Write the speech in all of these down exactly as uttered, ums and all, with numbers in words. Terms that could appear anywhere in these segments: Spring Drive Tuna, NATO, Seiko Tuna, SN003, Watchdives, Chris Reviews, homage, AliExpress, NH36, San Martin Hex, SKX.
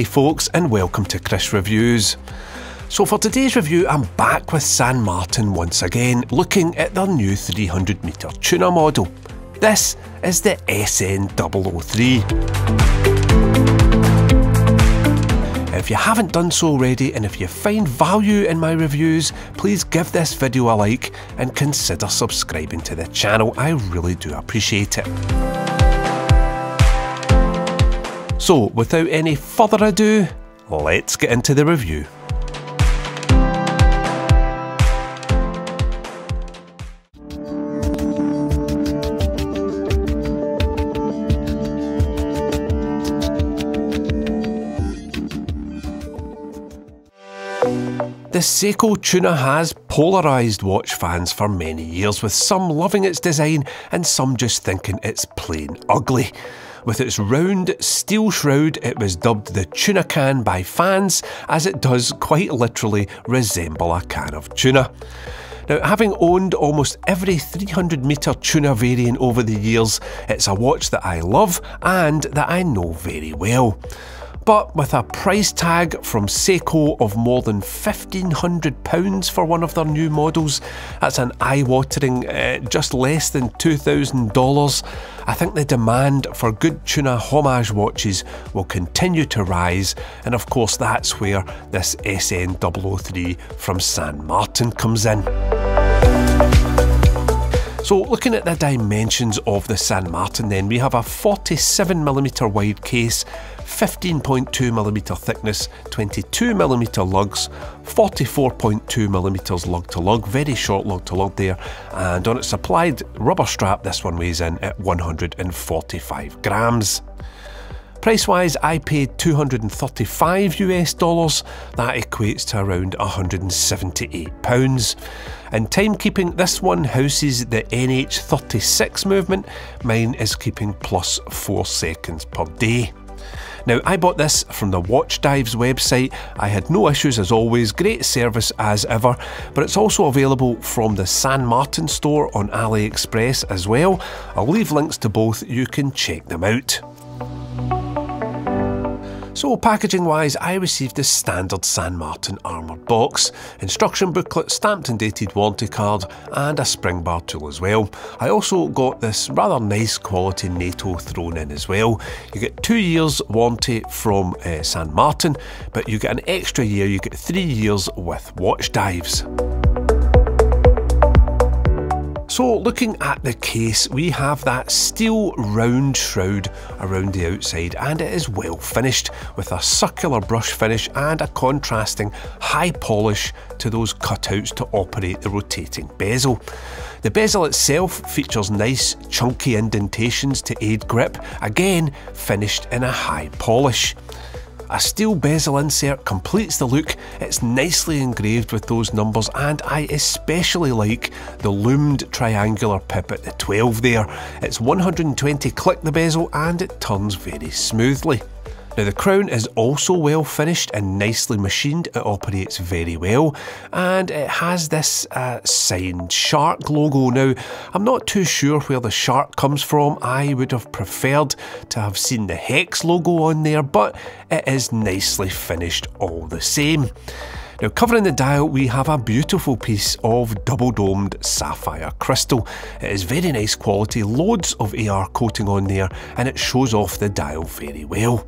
Hi folks, and welcome to Chris Reviews. So for today's review, I'm back with San Martin once again, looking at their new three hundred meter tuna model. This is the S N double oh three. If you haven't done so already, and if you find value in my reviews, please give this video a like and consider subscribing to the channel. I really do appreciate it. So, without any further ado, let's get into the review. The Seiko Tuna has polarised watch fans for many years, with some loving its design and some just thinking it's plain ugly. With its round steel shroud, it was dubbed the tuna can by fans, as it does quite literally resemble a can of tuna. Now, having owned almost every three hundred meter tuna variant over the years, it's a watch that I love and that I know very well. But with a price tag from Seiko of more than fifteen hundred pounds for one of their new models, that's an eye-watering uh, just less than two thousand dollars, I think the demand for good tuna homage watches will continue to rise, and of course that's where this S N double oh three from San Martin comes in. So, looking at the dimensions of the San Martin then, we have a forty-seven millimeter wide case, fifteen point two millimeter thickness, twenty-two millimeter lugs, forty-four point two millimeters lug-to-lug, very short lug-to-lug there, and on its supplied rubber strap this one weighs in at one hundred forty-five grams. Price-wise, I paid two hundred thirty-five US dollars, that equates to around one hundred seventy-eight pounds. In timekeeping, this one houses the N H thirty-six movement, mine is keeping plus four seconds per day. Now, I bought this from the Watch Dives website. I had no issues as always, great service as ever, but it's also available from the San Martin store on AliExpress as well. I'll leave links to both, you can check them out. So, packaging wise, I received the standard San Martin armoured box, instruction booklet, stamped and dated warranty card, and a spring bar tool as well. I also got this rather nice quality NATO thrown in as well. You get two years warranty from uh, San Martin, but you get an extra year, you get three years with Watch Dives. So, looking at the case, we have that steel round shroud around the outside, and it is well finished with a circular brush finish and a contrasting high polish to those cutouts to operate the rotating bezel. The bezel itself features nice chunky indentations to aid grip, again finished in a high polish. A steel bezel insert completes the look, it's nicely engraved with those numbers, and I especially like the loomed triangular pip at the twelve there. It's one hundred twenty click the bezel and it turns very smoothly. Now, the crown is also well finished and nicely machined, it operates very well, and it has this uh, signed shark logo. Now, I'm not too sure where the shark comes from, I would have preferred to have seen the Hex logo on there, but it is nicely finished all the same. Now, covering the dial, we have a beautiful piece of double-domed sapphire crystal. It is very nice quality, loads of A R coating on there, and it shows off the dial very well.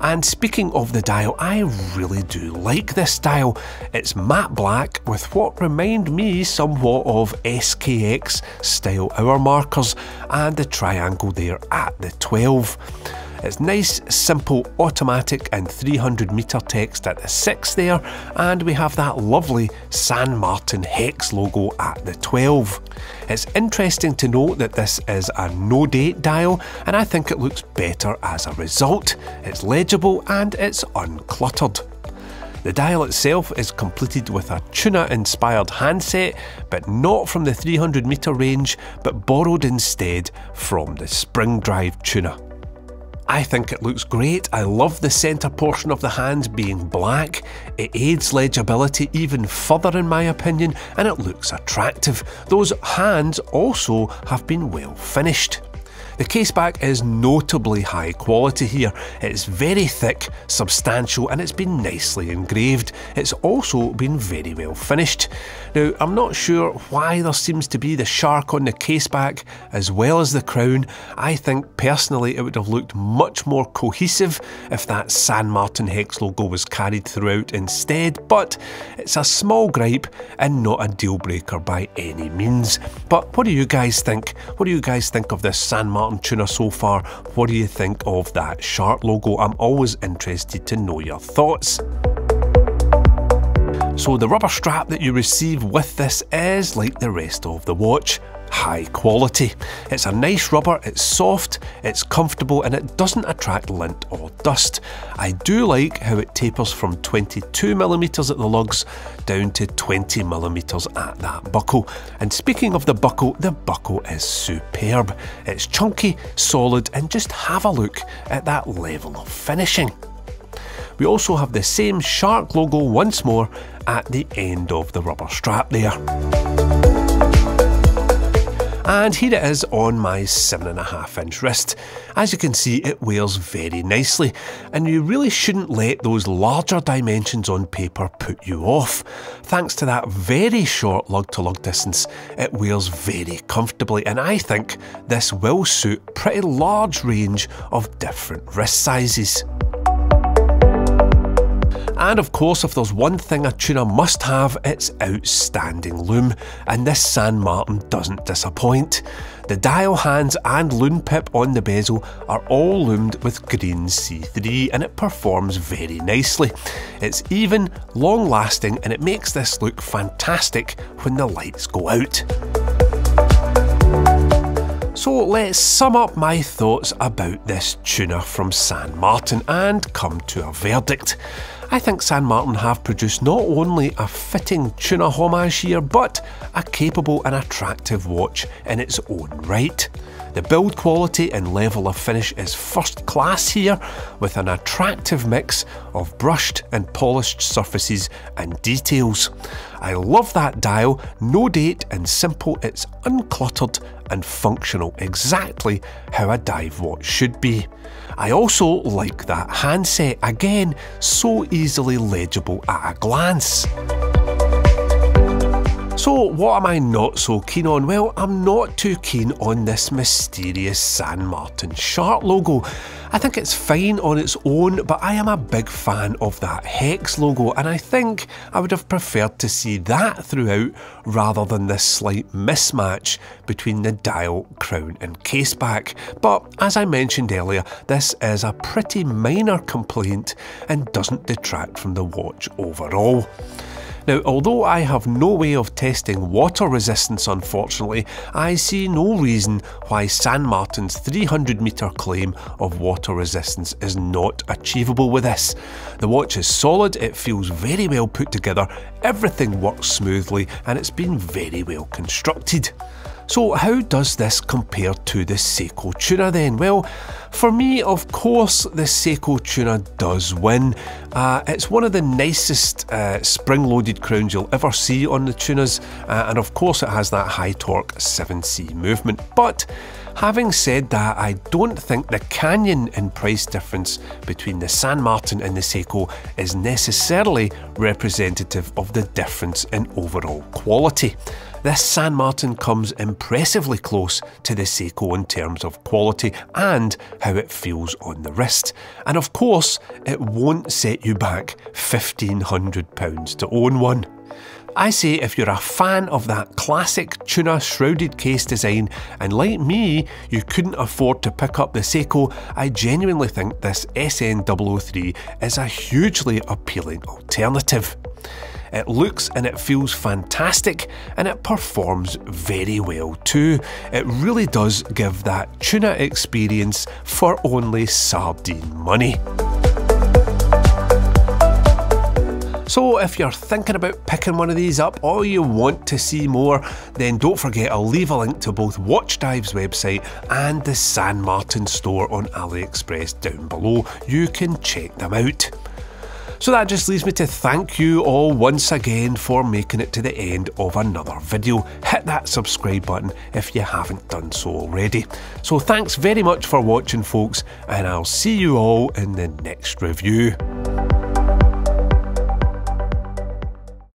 And speaking of the dial, I really do like this dial. It's matte black with what remind me somewhat of S K X style hour markers and the triangle there at the twelve. It's nice, simple, automatic and three hundred meter text at the six there, and we have that lovely San Martin Hex logo at the twelve. It's interesting to note that this is a no-date dial, and I think it looks better as a result. It's legible and it's uncluttered. The dial itself is completed with a tuna-inspired handset, but not from the three hundred meter range, but borrowed instead from the Spring Drive Tuna. I think it looks great, I love the centre portion of the hands being black, it aids legibility even further in my opinion, and it looks attractive. Those hands also have been well finished. The case back is notably high quality here. It's very thick, substantial, and it's been nicely engraved. It's also been very well finished. Now, I'm not sure why there seems to be the shark on the case back as well as the crown. I think personally it would have looked much more cohesive if that San Martin Hex logo was carried throughout instead, but it's a small gripe and not a deal breaker by any means. But what do you guys think? What do you guys think of this San Martin Tuna so far? What do you think of that shark logo? I'm always interested to know your thoughts. So the rubber strap that you receive with this is, like the rest of the watch, high quality. It's a nice rubber, it's soft, it's comfortable, and it doesn't attract lint or dust. I do like how it tapers from twenty-two millimetres at the lugs down to twenty millimetres at that buckle. And speaking of the buckle, the buckle is superb. It's chunky, solid, and just have a look at that level of finishing. We also have the same shark logo once more at the end of the rubber strap there. And here it is on my seven and a half inch wrist. As you can see, it wears very nicely, and you really shouldn't let those larger dimensions on paper put you off. Thanks to that very short lug to lug distance, it wears very comfortably, and I think this will suit a pretty large range of different wrist sizes. And of course, if there's one thing a Tuna must have, it's outstanding lume, and this San Martin doesn't disappoint. The dial hands and lume pip on the bezel are all loomed with green C three, and it performs very nicely. It's even, long lasting, and it makes this look fantastic when the lights go out. So let's sum up my thoughts about this Tuna from San Martin and come to a verdict. I think San Martin have produced not only a fitting Tuna homage here, but a capable and attractive watch in its own right. The build quality and level of finish is first class here, with an attractive mix of brushed and polished surfaces and details. I love that dial, no date and simple, it's uncluttered and functional, exactly how a dive watch should be. I also like that handset, again, so easily legible at a glance. So what am I not so keen on? Well, I'm not too keen on this mysterious San Martin shark logo. I think it's fine on its own, but I am a big fan of that Hex logo, and I think I would have preferred to see that throughout rather than this slight mismatch between the dial, crown and case back. But as I mentioned earlier, this is a pretty minor complaint and doesn't detract from the watch overall. Now, although I have no way of testing water resistance, unfortunately, I see no reason why San Martin's three hundred metre claim of water resistance is not achievable with this. The watch is solid, it feels very well put together, everything works smoothly, and it's been very well constructed. So how does this compare to the Seiko Tuna then? Well, for me, of course, the Seiko Tuna does win. Uh, it's one of the nicest uh, spring-loaded crowns you'll ever see on the Tunas, uh, and of course it has that high-torque seven C movement. But having said that, I don't think the canyon in price difference between the San Martin and the Seiko is necessarily representative of the difference in overall quality. This San Martin comes impressively close to the Seiko in terms of quality and how it feels on the wrist. And of course, it won't set you back fifteen hundred pounds to own one. I say if you're a fan of that classic Tuna shrouded case design, and like me, you couldn't afford to pick up the Seiko, I genuinely think this S N zero zero three is a hugely appealing alternative. It looks and it feels fantastic, and it performs very well too. It really does give that Tuna experience for only sardine money. So if you're thinking about picking one of these up or you want to see more, then don't forget I'll leave a link to both Watch Dive's website and the San Martin store on AliExpress down below. You can check them out. So that just leaves me to thank you all once again for making it to the end of another video. Hit that subscribe button if you haven't done so already. So thanks very much for watching, folks, and I'll see you all in the next review.